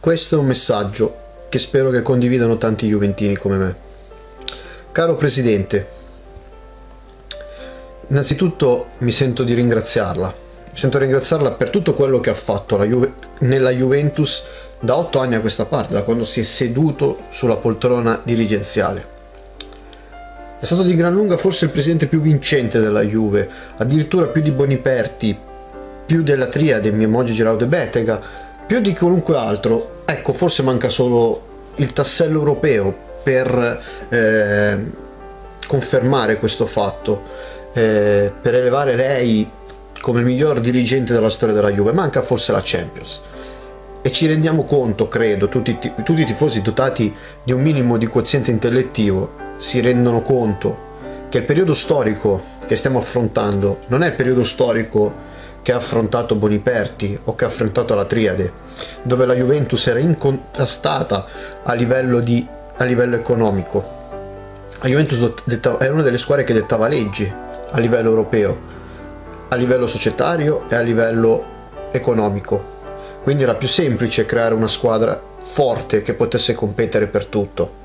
Questo è un messaggio che spero che condividano tanti juventini come me. Caro Presidente, innanzitutto mi sento di ringraziarla. Mi sento di ringraziarla per tutto quello che ha fatto nella Juventus da 8 anni a questa parte, da quando si è seduto sulla poltrona dirigenziale. È stato di gran lunga forse il presidente più vincente della Juve, addirittura più di Boniperti, più della triade Moggi, Giraudo e Bettega, più di qualunque altro. Ecco, forse manca solo il tassello europeo per confermare questo fatto, per elevare lei come miglior dirigente della storia della Juve. Manca forse la Champions, e ci rendiamo conto, credo, tutti i tifosi dotati di un minimo di quoziente intellettivo si rendono conto che il periodo storico che stiamo affrontando non è il periodo storico che ha affrontato Boniperti o che ha affrontato la triade, dove la Juventus era incontestata a livello economico. La Juventus era una delle squadre che dettava leggi a livello europeo, a livello societario e a livello economico. Quindi era più semplice creare una squadra forte che potesse competere per tutto.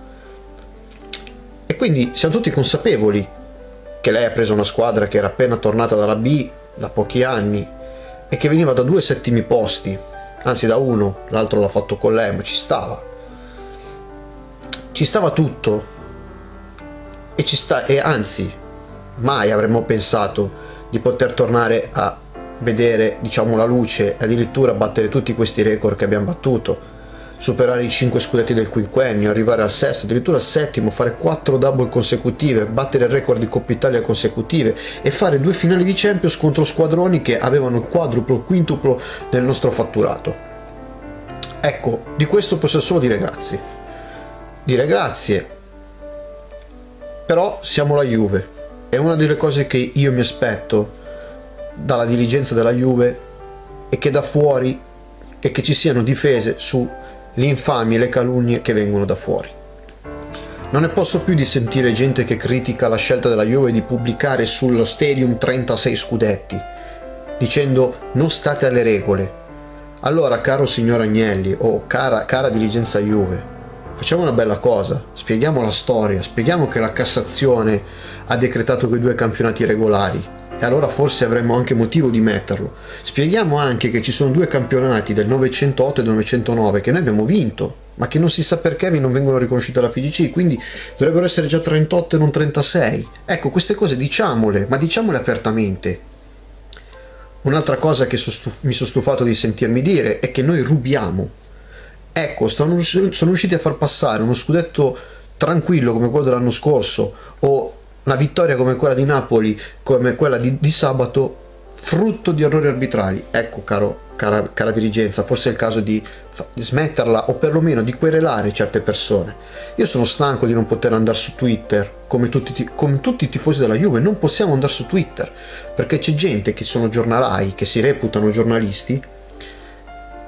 E quindi siamo tutti consapevoli che lei ha preso una squadra che era appena tornata dalla B da pochi anni e che veniva da 2 settimi posti, anzi da 1, l'altro l'ha fatto con lei, ma ci stava tutto, e anzi mai avremmo pensato di poter tornare a vedere, diciamo, la luce, addirittura battere tutti questi record che abbiamo battuto, superare i 5 scudetti del quinquennio, arrivare al 6º, addirittura al 7º, fare 4 double consecutive, battere il record di Coppa Italia consecutive e fare 2 finali di Champions contro squadroni che avevano il quadruplo, il quintuplo del nostro fatturato. Ecco, di questo posso solo dire grazie. Dire grazie. Però siamo la Juve. È una delle cose che io mi aspetto dalla dirigenza della Juve, e che da fuori, e che ci siano difese su le infamie, le calunnie che vengono da fuori. Non ne posso più di sentire gente che critica la scelta della Juve di pubblicare sullo stadium 36 scudetti, dicendo non state alle regole. Allora, caro signor Agnelli, o cara dirigenza Juve, facciamo una bella cosa, spieghiamo la storia, spieghiamo che la Cassazione ha decretato quei 2 campionati regolari, e allora forse avremmo anche motivo di metterlo. Spieghiamo anche che ci sono 2 campionati del 908 e del 909 che noi abbiamo vinto, ma che non si sa perché non vengono riconosciuti alla FIGC, quindi dovrebbero essere già 38 e non 36. Ecco, queste cose diciamole, ma diciamole apertamente. Un'altra cosa che mi sono stufato di sentirmi dire è che noi rubiamo. Ecco, sono riusciti a far passare uno scudetto tranquillo come quello dell'anno scorso, o una vittoria come quella di Napoli, come quella di sabato, frutto di errori arbitrali. Ecco, cara dirigenza, forse è il caso di smetterla, o perlomeno di querelare certe persone. Io sono stanco di non poter andare su Twitter, come tutti i tifosi della Juve. Non possiamo andare su Twitter, perché c'è gente che sono giornalai, che si reputano giornalisti,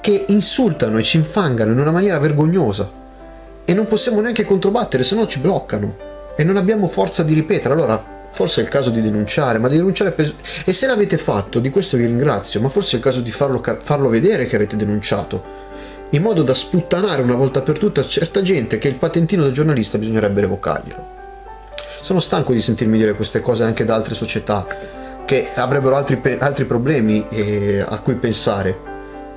che insultano e ci infangano in una maniera vergognosa. E non possiamo neanche controbattere, se no ci bloccano. E non abbiamo forza di ripetere. Allora forse è il caso di denunciare, ma di denunciare e se l'avete fatto, di questo vi ringrazio, ma forse è il caso di farlo vedere che avete denunciato, in modo da sputtanare una volta per tutte certa gente che il patentino da giornalista bisognerebbe revocarglielo. Sono stanco di sentirmi dire queste cose anche da altre società che avrebbero altri problemi a cui pensare,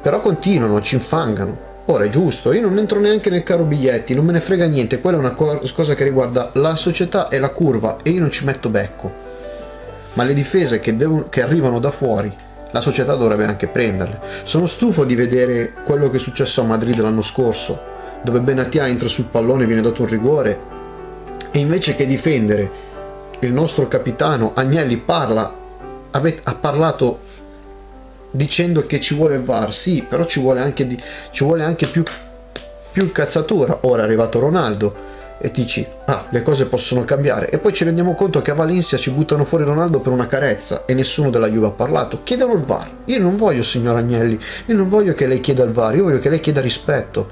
però continuano, ci infangano. Ora è giusto, io non entro neanche nel caro biglietti, non me ne frega niente, quella è una cosa che riguarda la società e la curva, e io non ci metto becco. Ma le difese che arrivano da fuori, la società dovrebbe anche prenderle. Sono stufo di vedere quello che è successo a Madrid l'anno scorso, dove Benatia entra sul pallone e viene dato un rigore, e invece che difendere il nostro capitano, Agnelli ha parlato dicendo che ci vuole il VAR, sì, però ci vuole anche più incazzatura. Ora è arrivato Ronaldo e dici, ah, le cose possono cambiare, e poi ci rendiamo conto che a Valencia ci buttano fuori Ronaldo per una carezza e nessuno della Juve ha parlato. Chiedano il VAR. Io non voglio, signor Agnelli, io non voglio che lei chieda il VAR, io voglio che lei chieda rispetto,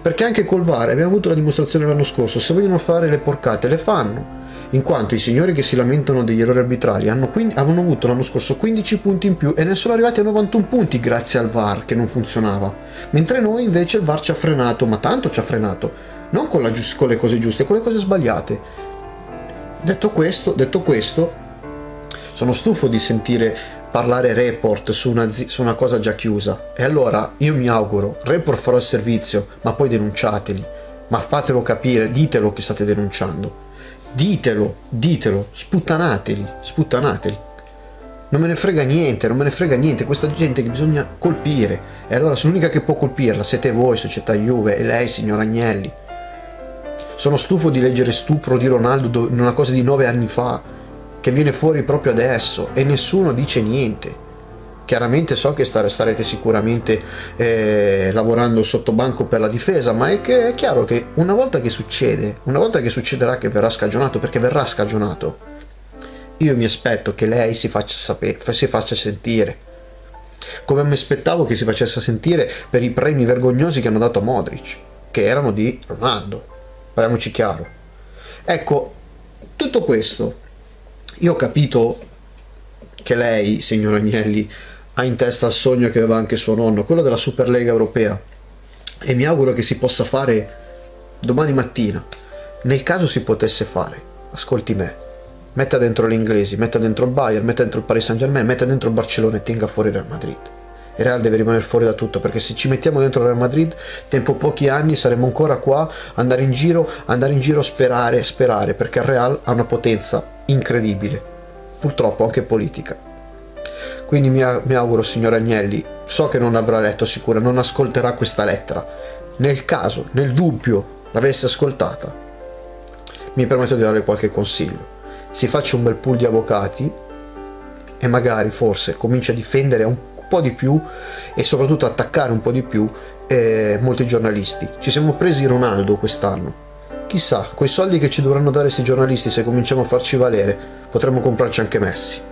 perché anche col VAR abbiamo avuto la dimostrazione l'anno scorso: se vogliono fare le porcate le fanno, in quanto i signori che si lamentano degli errori arbitrali avevano avuto l'anno scorso 15 punti in più e ne sono arrivati a 91 punti grazie al VAR che non funzionava, mentre noi invece il VAR ci ha frenato, ma tanto ci ha frenato, non con le cose giuste, con le cose sbagliate. Detto questo, sono stufo di sentire parlare report su una cosa già chiusa, e allora io mi auguro, report farò il servizio, ma poi denunciateli, ma fatelo capire, ditelo che state denunciando, ditelo, sputtanateli, non me ne frega niente, questa gente che bisogna colpire, e allora l'unica che può colpirla siete voi, società Juve, e lei, signor Agnelli. Sono stufo di leggere stupro di Ronaldo in una cosa di 9 anni fa, che viene fuori proprio adesso, e nessuno dice niente. Chiaramente so che starete sicuramente lavorando sotto banco per la difesa, ma è chiaro che una volta che succederà che verrà scagionato, perché verrà scagionato, io mi aspetto che lei si faccia sentire, come mi aspettavo che si facesse sentire per i premi vergognosi che hanno dato a Modric, che erano di Ronaldo. Parliamoci chiaro. Ecco, tutto questo, io ho capito che lei, signor Agnelli, ha in testa il sogno che aveva anche suo nonno, quello della Superlega europea, e mi auguro che si possa fare domani mattina. Nel caso si potesse fare, ascolti me, metta dentro gli inglesi, metta dentro il Bayern, metta dentro il Paris Saint-Germain, metta dentro il Barcellona e tenga fuori il Real Madrid. Il Real deve rimanere fuori da tutto, perché se ci mettiamo dentro il Real Madrid, tempo pochi anni saremo ancora qua, andare in giro, sperare, perché il Real ha una potenza incredibile, purtroppo anche politica. Quindi mi auguro, signor Agnelli, so che non avrà letto sicura, non ascolterà questa lettera, nel caso, nel dubbio, l'avesse ascoltata, mi permetto di dare qualche consiglio: si faccia un bel pool di avvocati e magari, forse, comincia a difendere un po' di più e soprattutto attaccare un po' di più molti giornalisti. Ci siamo presi Ronaldo quest'anno, chissà coi soldi che ci dovranno dare questi giornalisti, se cominciamo a farci valere potremmo comprarci anche Messi.